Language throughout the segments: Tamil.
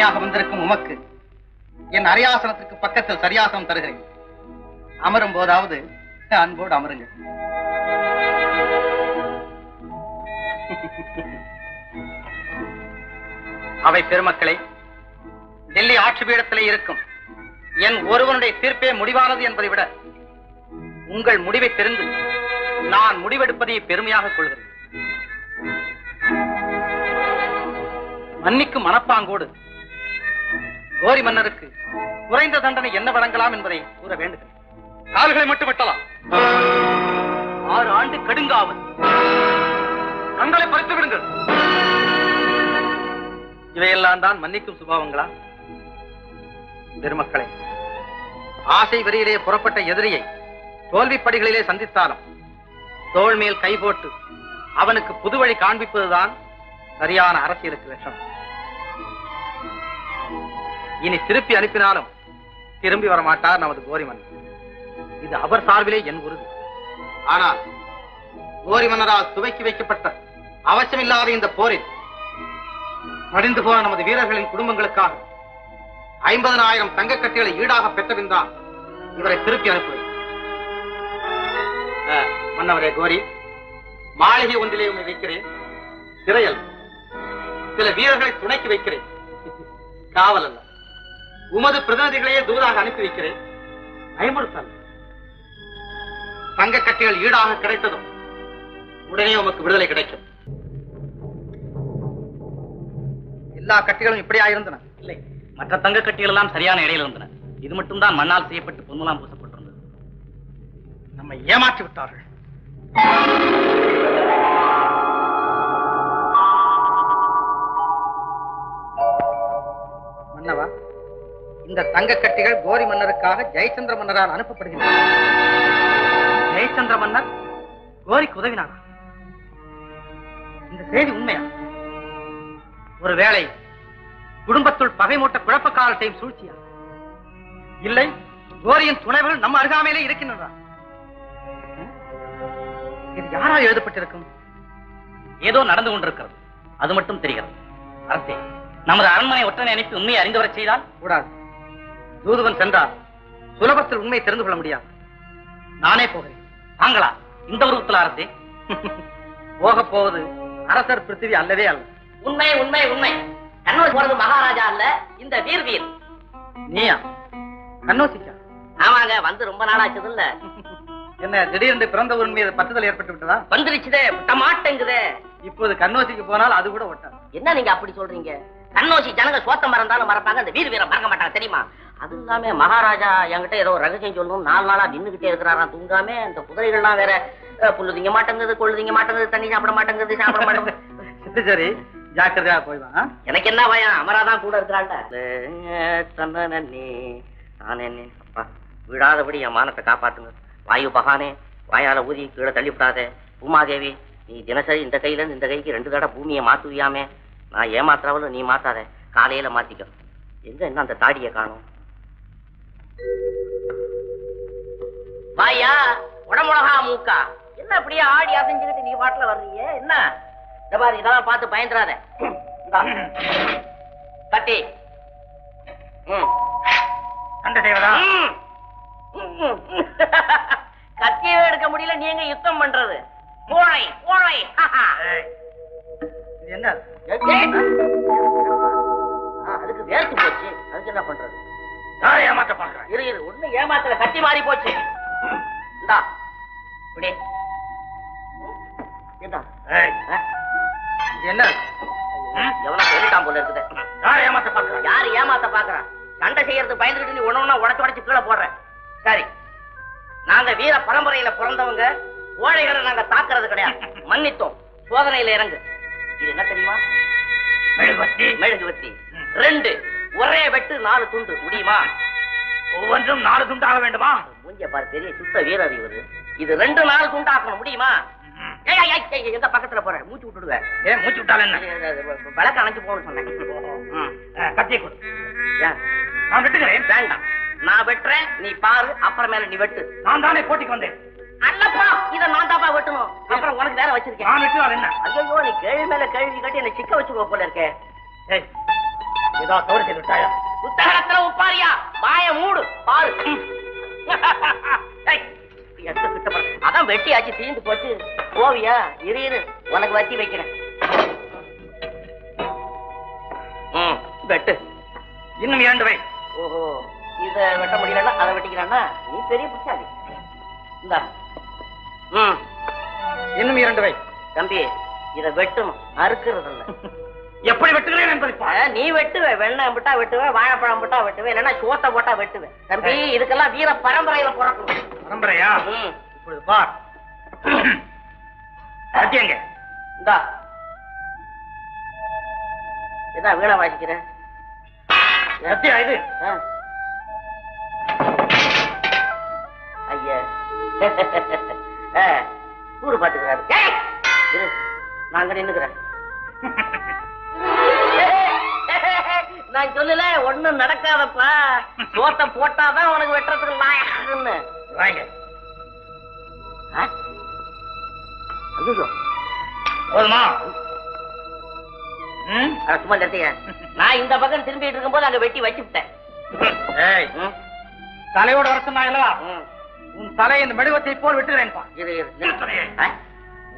துணையாக வந்திருக்கும் உமக்கு என் அரியாசனத்திற்கு பக்கத்தில் சரியாசனம் தருகிறேன். அமரும் போதாவது அன்போடு அமருங்கள். அவை பெருமக்களை, டெல்லி ஆட்சி பீடத்திலே இருக்கும் என் ஒருவனுடைய தீர்ப்பே முடிவானது என்பதை விட உங்கள் முடிவை தெரிந்து நான் முடிவெடுப்பதை பெருமையாக கொள்கிறேன். மன்னிக்கும் மனப்பாங்கோடு கோரி மன்னருக்கு குறைந்த தண்டனை என்ன வழங்கலாம் என்பதை கூற வேண்டுகிறேன். கால்களை மட்டும் வெட்டலாம், 6 ஆண்டு கடுங்காவல், கண்களை பறித்து விடுங்கள். இவையெல்லாம் தான் மன்னிக்கும் சுபாவங்களா? பெருமக்களை, ஆசை வரியிலே புறப்பட்ட எதிரியை தோல்வி படிகளிலே சந்தித்தாலும் தோள் மேல் கை போட்டு அவனுக்கு புதுவழி காண்பிப்பதுதான் சரியான அரசியலுக்கு லட்சணம். இனி திருப்பி அனுப்பினாலும் திரும்பி வரமாட்டார் நமது கோரி மன்னர். இது அவர் சார்பிலே என் உறுதி. ஆனால் கோரி மன்னரால் துவக்கி வைக்கப்பட்ட அவசியமில்லாத இந்த போரில் மடிந்து போன நமது வீரர்களின் குடும்பங்களுக்காக 50,000 தங்கக்கட்டிகளை ஈடாக பெற்றபின் தான் இவரை திருப்பி அனுப்புவேன். மன்னவரே கோரி, மாளிகை ஒன்றிலே உன்னை வைக்கிறேன். சிறையில் சில வீரர்களை துணைக்கு வைக்கிறேன், காவல் அல்ல. உமது பிரதிநிதிகளையே தூதாக அனுப்பி வைக்கிறேன், பயமுறுத்தல்ல. தங்கக்கட்டிகள் ஈடாக கிடைத்ததும் உடனே உமக்கு விடுதலை கிடைக்கும். எல்லா கட்டிகளும் இப்படியா இருந்தன? இல்லை, மற்ற தங்க கட்டிகள் எல்லாம் சரியான இடையில் இருந்தன. இது மட்டும் தான் மண்ணால் செய்யப்பட்டு பொன்முலாம் பூசப்பட்டிருந்தது. நம்மை ஏமாற்றி விட்டார்கள். மன்னவா, இந்த தங்க கட்டிகள் கோரி மன்னருக்காக ஜெயச்சந்திர மன்னரால் அனுப்பப்படுகின்றன. ஜெயச்சந்திர மன்னர் கோரிக்கு உதவினாரா? இந்த செய்தி உண்மையா? ஒருவேளை குடும்பத்துள் பகை மூட்ட குழப்பக்காரத்தையும் சூழ்ச்சியா? இல்லை, கோரியின் துணைவர்கள் நம்ம அருகாமையிலே இருக்கின்றன. இது யாரால் எழுதப்பட்டிருக்கும்? ஏதோ நடந்து கொண்டிருக்கிறது, அது மட்டும் தெரிகிறது. அரசே, நமது அரண்மனை ஒற்றனை அனுப்பி உண்மையை அறிந்து வரச் செய்தால் கூடாது. தூதுவன் சென்றால் சுலபத்தில் உண்மையை தெரிந்து கொள்ள முடியாது. நானே போகிறேன். தாங்களா? இந்த உருவத்தில் அரசே, போக போவது அரசர் பிருத்திவி அல்லவே அல்ல. உண்மை உண்மை உண்மை. கண்ணூர் போறது மகாராஜா அல்ல, இந்த வீர் வீர். நீயா கண்ணோசிக்கா? ஆமாங்க, வந்து ரொம்ப நாளாச்சது இல்ல. என்ன திடீர்னு பிறந்த ஊரின் மீது பற்றுதல் ஏற்பட்டு விட்டதா? வந்துருச்சுதே, ஒட்ட மாட்டேங்குதே. இப்போது கண்ணோசிக்கு போனால் அது கூட ஒட்டாது. என்ன நீங்க அப்படி சொல்றீங்க? கண்ணோசி ஜனங்க சோத்த மறந்தாலும் மறப்பாங்க, அந்த வீர் வீர மறக்க மாட்டாங்க தெரியுமா? அது இல்லாம மகாராஜா என்கிட்ட ஏதோ ரகசியம் சொல்லணும், 4 நாளா நின்றுகிட்டே இருக்கிறாரா, தூங்காம. அந்த குதிரைகள்லாம் வேற புல்லுதிங்க மாட்டேங்குது, கொள்ளுதிங்க மாட்டேங்குது, தண்ணி சாப்பிட மாட்டேங்குது, சாப்பிட மாட்டேங்குது. சரி, ஜாக்கிரதையா போய்வா. எனக்கு என்ன பயம், அமராதான் கூட இருக்கிறாண்டி. அப்பா, விழாதபடி என் மானத்தை காப்பாத்துங்க. வாயு பகானே, வாயால ஊதி கீழே தள்ளிவிடாதே. பூமாதேவி, நீ தினசரி இந்த கையில இருந்து இந்த கைக்கு 2 தடவை பூமியை மாத்துவியாமே. நான் ஏமாத்தாவலும் நீ மாத்தாத, காலையில மாத்திக்க. எங்க என்ன அந்த தாடியை காணும்? வாயா உடமுடகா மூக்கா, என்ன அப்படியே ஆடி அசைஞ்சுக்கிட்டு நீ பாட்டுல வர்றீங்க? என்ன இதெல்லாம் பார்த்து பயந்துராத. கட்டி கத்தியவே எடுக்க முடியல, நீங்க யுத்தம் பண்றது. என்ன அதுக்கு வேர்த்து போச்சு, அதுக்கு என்ன பண்றது? ஏமாத்த பாக்குறேன். இரு இரு, ஒண்ணு ஏமாத்தல, கத்தி மாறி போச்சு. இந்தா இப்படி என்ன எவ்வளவு போல இருக்குது? யார் ஏமாத்த பாக்குறான்? யாரு ஏமாத்த பாக்குறான்? சண்டை செய்யறது பயந்துட்டு நீ ஒண்ணு உடச்சு உடச்சு கீழே போடுற. சரி, நாங்க வீர பரம்பரையில பிறந்தவங்க, ஓழைகளை நாங்க தாக்குறது கிடையாது. மன்னித்தோம், சோதனையில இறங்கு. இது என்ன தெரியுமா? மெழுகுவத்தி 2, ஒரே வெட்டு 4 துண்டு. முடியுமா? ஒவ்வொன்றும் 4 துண்டாக வேண்டுமா? மூஞ்ச பாரு, பெரிய சுத்த வீரர் இவரு. இது 2 4 துண்டாக்கணும். முடியுமா? எந்த பக்கத்துல போற? மூச்சு விட்டுடுவேன். ஏன் மூச்சு விட்டாலும் என்ன? வழக்கு அணைஞ்சு போகணும்னு சொன்னேன். கத்தியை கொடு. நான் வெட்டுக்கிறேன். வேண்டாம், நான் வெட்டுறேன், நீ பாரு, அப்புறமேல நீ வெட்டு. நான் தானே போட்டிக்கு வந்தேன். அல்லப்பா, இதை நான் தாப்பா வெட்டணும். அப்புறம் உனக்கு வேற வச்சிருக்கேன். ஐயோ, நீ கேள்வி மேல கேள்வி கட்டி என்ன சிக்க வச்சுக்கோ போல இருக்கேன். ஏதோ சோறு விட்டாயா? புத்தகத்துல உப்பாரியா பாய மூடு பாரு. அதான் வெட்டி ஆச்சு தீந்து போச்சு. ஓவியா இரு இரு உனக்கு வட்டி வைக்கிறேன். வெட்டு இன்னும் ஏண்டவை. ஓஹோ இத வெட்ட முடியலன்னா அதை வெட்டிக்கிறான்னா நீ பெரிய பிடிச்சாது. இந்த இன்னும் 2 வை தம்பி இத வெட்டணும் அறுக்கிறது இல்ல. எப்படி வெட்டுகிறேன் என்பது நீ வெட்டுவ. வெண்ணம் விட்டா வெட்டுவேன், வாழைப்பழம் விட்டா வெட்டுவேன், இல்லைன்னா சோத்த போட்டா வெட்டுவேன். தம்பி இதுக்கெல்லாம் வீர பரம்பரையில பிறக்கணும். பரம்பரையா? இப்பொழுது பார் சத்தியங்க இந்தா இதான் வீணா வாசிக்கிறேன். சத்தியா இது ஐயா கூறு பாத்துக்கிறாரு. நாங்க நின்னுக்கிறேன். நான் சொல்லல ஒண்ணும் நடக்காதப்பா. சோத்த போட்டாதான் உனக்கு வெட்டுறதுக்கு லாயக்குன்னு. போதுமா? சும்மா நிறுத்திக்கிறேன். நான் இந்த பக்கம் திரும்பிட்டு இருக்கும் போது அங்க வெட்டி வச்சுட்டேன். தலையோட வரச்சுனாங்களா? உன் தலையை இந்த மெழுவத்தை போல் விட்டுக்கிறேன்ப்பா.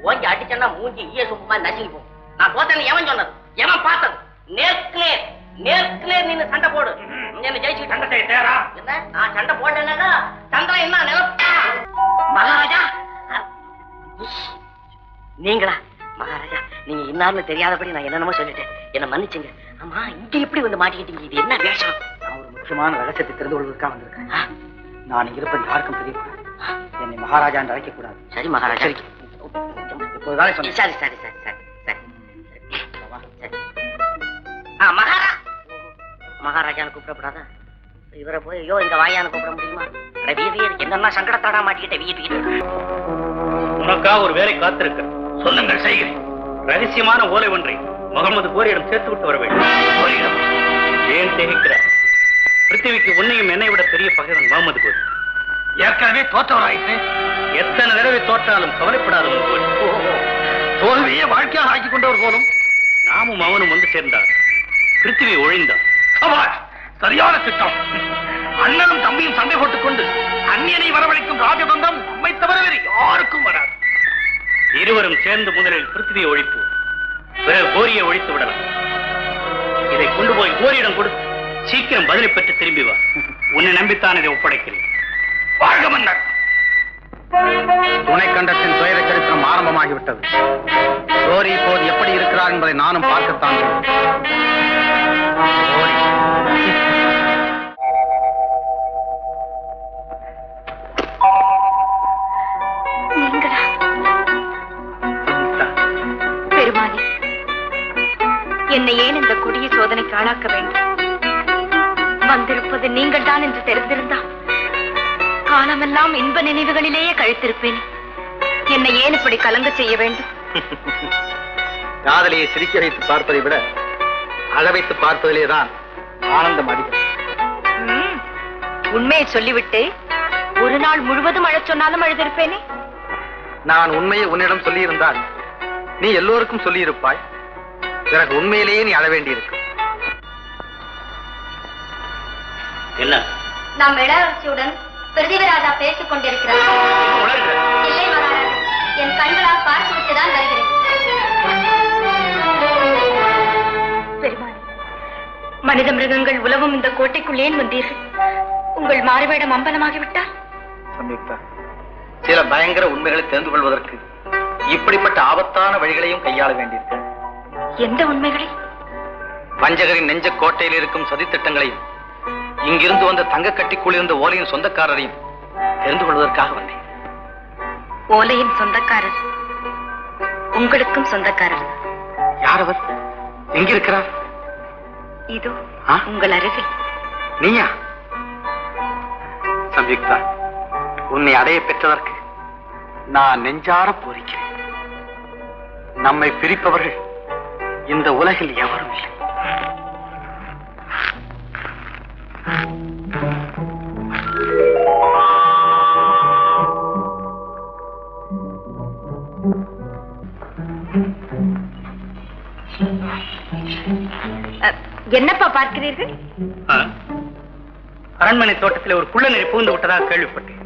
ஓங்கி அடிச்சா மூஞ்சி ஈய சும்மா நசுங்கி போகும். நான் போத்தேன்னு எவன் சொன்னது? எவன் பார்த்தது? நேர்கிலேர் நேர்கிலேர் நீ சண்டை போடு. என்ன ஜெயிச்சு சண்டை செய்யறா? என்ன நான் சண்டை போட்டேன்னா சந்திரன் என்ன நிலப்பா? மகாராஜா நீங்களா? மகாராஜா நீங்க இன்னார்னு தெரியாதபடி நான் என்னென்னமோ சொல்லிட்டேன். என்ன மன்னிச்சுங்க. ஆமா இங்க எப்படி வந்து மாட்டிக்கிட்டீங்க? இது என்ன வேஷம்? நான் ஒரு முக்கியமான ரகசியத்தை தெரிந்து கொள்வதற்காக வந்திருக்கேன். நான் இருப்பது யாருக்கும் தெரியக்கூடாது. என்னை மகாராஜா என்று அழைக்கக்கூடாது. சரி மகாராஜா. இப்போதுதானே சொன்னேன். சரி சரி சரி சரி சரி சரி. மகாராஜா மகாராஜான்னு கூப்பிடப்படாதான். இவரை போய் ஐயோ இந்த வாயான்னு கூப்பிட முடியுமா? வீதியே இருக்கு. என்னன்னா சங்கடத்தாடா மாட்டிக்கிட்ட வீதிக்கு. உனக்கா ஒரு வேலை காத்திருக்க சொல்லுங்கள் செய்கிறேன். ரகசியமான ஓலை ஒன்றை முகமது கோரியிடம் சேர்த்து விட்டு வர வேண்டும். ஏன் தெரிவிக்கிறார்? பிருத்திவிக்கு உன்னையும் என்னை விட பெரிய பகைவன் முகமது கோரி. ஏற்கனவே தோற்றவராயிற்று. எத்தனை தடவை தோற்றாலும் கவலைப்படாத கோரி. தோல்வியே வாழ்க்கையாக ஆக்கிக் கொண்டவர் போலும். நாமும் அவனும் வந்து சேர்ந்தார். பிருத்திவி ஒழிந்தார். சரியான திட்டம். அண்ணனும் தம்பியும் சண்டை போட்டுக் கொண்டு அந்நியனை வரவழைக்கும் ராஜபந்தம் நம்மை தவிர வேறு யாருக்கும் வராது. இருவரும் சேர்ந்து முதலில் பிருத்திவியை ஒழிப்போம். பிறகு கோரியை ஒழித்து விடலாம். இதை கொண்டு போய் கோரியிடம் கொடுத்து சீக்கிரம் பதிலை பெற்று திரும்பி வா. உன்னை நம்பித்தான் இதை ஒப்படைக்கிறேன். துணைக்கண்டத்தின் துயர சரித்திரம் ஆரம்பமாகிவிட்டது. கோரி இப்போது எப்படி இருக்கிறார் என்பதை நானும் பார்க்கத்தான். என்னை ஏன் இந்த கொடிய சோதனைக்கு ஆளாக்க வேண்டும்? வந்திருப்பது நீங்கள் தான் என்று தெரிந்திருந்தால் காலமெல்லாம் இன்ப நினைவுகளிலேயே கழித்திருப்பேன். என்னை ஏன் இப்படி கலங்க செய்ய வேண்டும்? காதலியை சிரிக்க வைத்து பார்ப்பதை விட அழ வைத்து பார்ப்பதிலேதான் ஆனந்தம் அதிகம். உண்மையை சொல்லிவிட்டு ஒரு நாள் முழுவதும் அழ சொன்னாலும் அழுதிருப்பேனே. நான் உண்மையை உன்னிடம் சொல்லியிருந்தால் நீ எல்லோருக்கும் சொல்லியிருப்பாய். எனக்கு உண்மையிலேயே நீ அழ வேண்டியிருக்கு. என்ன நாம் இளவரசியுடன் பிரதிவராஜா பேசிக் கொண்டிருக்கிறார். இல்லை மகாராஜா, என் கண்களால் பார்த்துவிட்டுதான் வருகிறேன். பெருமாள், மனித மிருகங்கள் உலவும் இந்த கோட்டைக்குள் ஏன் வந்தீர்கள்? உங்கள் மாறுவேடம் அம்பலமாகிவிட்டால்? சமீபா, சில பயங்கர உண்மைகளை தெரிந்து கொள்வதற்கு இப்படிப்பட்ட ஆபத்தான வழிகளையும் கையாள வேண்டியிருக்க. எந்த உண்மைகளை? வஞ்சகரின் நெஞ்ச கோட்டையில் இருக்கும் சதித்திட்டங்களையும் இங்கிருந்து வந்த தங்க கட்டிக்குள் இருந்த ஓலையின் சொந்தக்காரரையும் தெரிந்து கொள்வதற்காக வந்தேன். ஓலையின் சொந்தக்காரர் உங்களுக்கும் சொந்தக்காரர். யார் அவர்? எங்கிருக்கிறார்? இதோ உங்கள் அருகில். நீயா சம்யுக்தா? உன்னை அடைய பெற்றதற்கு நான் நெஞ்சார பூரிக்கிறேன். நம்மை பிரிப்பவர்கள் இந்த உலகில் எவரும் இல்லை. என்னப்பா பார்க்கிறீர்கள்? அரண்மனை தோட்டத்தில் ஒரு குள்ள நெறி பூந்து விட்டதாக கேள்விப்பட்டேன்.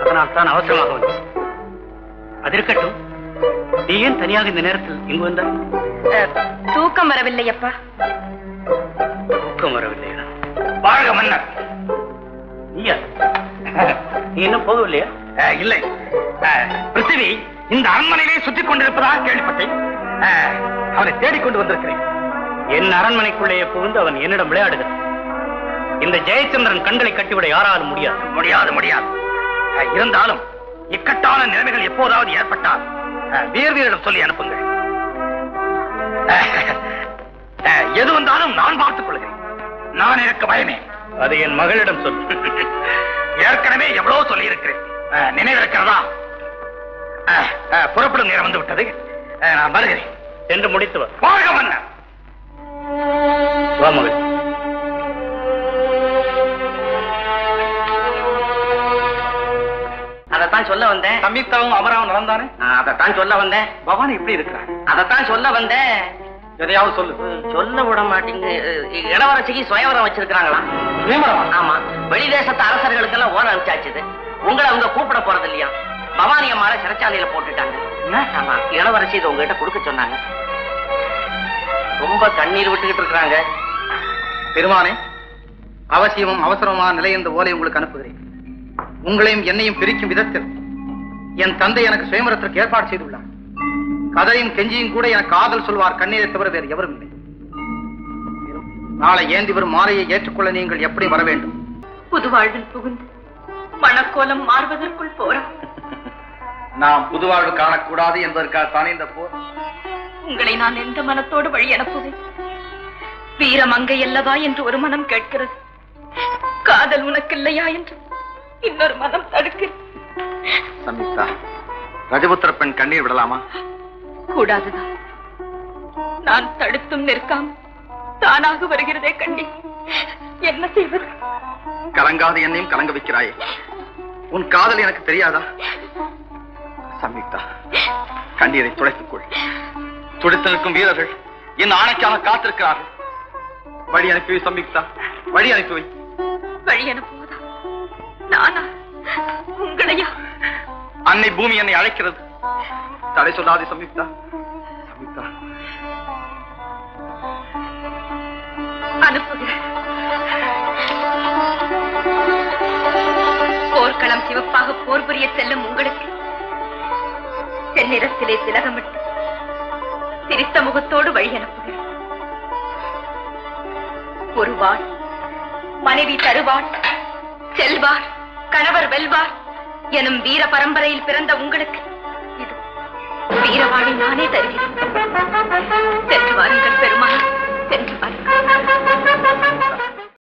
அதனால் தான் அவசரமாக வந்தேன். அது இருக்கட்டும், நீ ஏன் தனியாக இந்த நேரத்தில் இங்கு வந்தாய்? தூக்கம் வரவில்லை அப்பா. தூக்கம் வரவில்லையா? வாழ்க மன்னர். நீ என்ன போகவில்லையா? இல்லை, பிருத்திவி இந்த அரண்மனையிலே சுற்றி கொண்டிருப்பதாக கேள்விப்பட்டேன். அவனை தேடிக்கொண்டு வந்திருக்கிறேன். என் அரண்மனைக்குள்ளேயே புகுந்து அவன் என்னிடம் விளையாடுகிறான். இந்த ஜெயச்சந்திரன் கண்களை கட்டிவிட யாராலும் முடியாது. இருந்தாலும் இக்கட்டான நிலைமைகள் எப்போதாவது ஏற்பட்டால் வீரர்களிடம் சொல்லி அனுப்புங்கள். எது வந்தாலும் நான் பார்த்துக் கொள்கிறேன். நான் இருக்க பயமே. அது என் மகளிடம் சொல். ஏற்கனவே எவ்வளவு சொல்லி இருக்கிறேன், நினைவிருக்கிறதா? புறப்படும் நேரம் வந்து விட்டது. நான் வருகிறேன் என்று முடித்து வா மகள். அதைத்தான் சொல்ல வந்தேன். சமீபத்தாவும் அமராவும் நடந்தானே, அதைத்தான் சொல்ல வந்தேன். பவானி இப்படி இருக்கிறான், அதைத்தான் சொல்ல வந்தேன். எதையாவது சொல்லு. சொல்ல விட மாட்டேங்க. இளவரசிக்கு சுயவரம் வச்சிருக்காங்களா? ஆமா, வெளி தேசத்து அரசர்களுக்கு எல்லாம் ஓரம் அனுப்பிச்சாச்சு. உங்களை அவங்க கூப்பிட போறது இல்லையா? பவானி அம்மாவை சிறைச்சாலையில போட்டுட்டாங்க. ஆமா, இளவரசி இதை உங்ககிட்ட கொடுக்க சொன்னாங்க. ரொம்ப கண்ணீர் விட்டுக்கிட்டு இருக்கிறாங்க. பெருமானே, அவசியமும் அவசரமான நிலை இந்த ஓலை உங்களுக்கு அனுப்புகிறேன். உங்களையும் என்னையும் பிரிக்கும் விதத்தில் என் தந்தை எனக்கு சுயமரத்திற்கு ஏற்பாடு செய்துள்ளார். கதையும் கெஞ்சியும் கூட எனக்கு காதல் சொல்வார். கண்ணீரை தவிர வேறு எவரும் இல்லை. நாளை ஏந்தி வரும் மாலையை ஏற்றுக்கொள்ள நீங்கள் எப்படி வர வேண்டும்? புது வாழ்வில் புகுந்து மனக்கோலம் மாறுவதற்குள் போறோம். நாம் புது வாழ்வு காணக்கூடாது என்பதற்காகத்தானே இந்த போர். உங்களை நான் எந்த மனத்தோடு வழி அனுப்புவேன்? வீரமங்கை அல்லவா என்று ஒரு மனம் கேட்கிறது. காதல் உனக்கு இல்லையா என்று இன்னொரு மனம் தடுக்கு. சமிதா, ரஜபுத்திர பெண் கண்ணீர் விடலாமா? கூடாதுதான். நான் தடுத்தும் நிற்காம தானாக வருகிறதே கண்ணி. என்ன செய்வது? கலங்காத என்னையும் கலங்க வைக்கிறாயே. உன் காதல் எனக்கு தெரியாதா? சமிதா, கண்ணீரை துடைத்துக்கொள். துடைத்து நிற்கும் வீரர்கள் என் ஆணைக்காக காத்திருக்கிறார்கள். வழி அனுப்பி சமிதா, வழி அனுப்பி வை. வழி அனுப்புவதா? நானா? உங்களையா? அன்னை பூமி என்னை அழைக்கிறது. தடை சொல்லாதே சமிதா. சமிதா, அனுப்புகிறேன். போர்க்களம் சிவப்பாக போர் புரிய செல்லும் உங்களுக்கு தென்னிறத்திலே திலகமிட்டு சிரித்த முகத்தோடு வழி அனுப்புகிறேன். ஒருவாள் மனைவி தருவாள், செல்வார் கணவர் வெல்வார் எனும் வீர பரம்பரையில் பிறந்த உங்களுக்கு வீரவாளி நானே தருகிறேன்.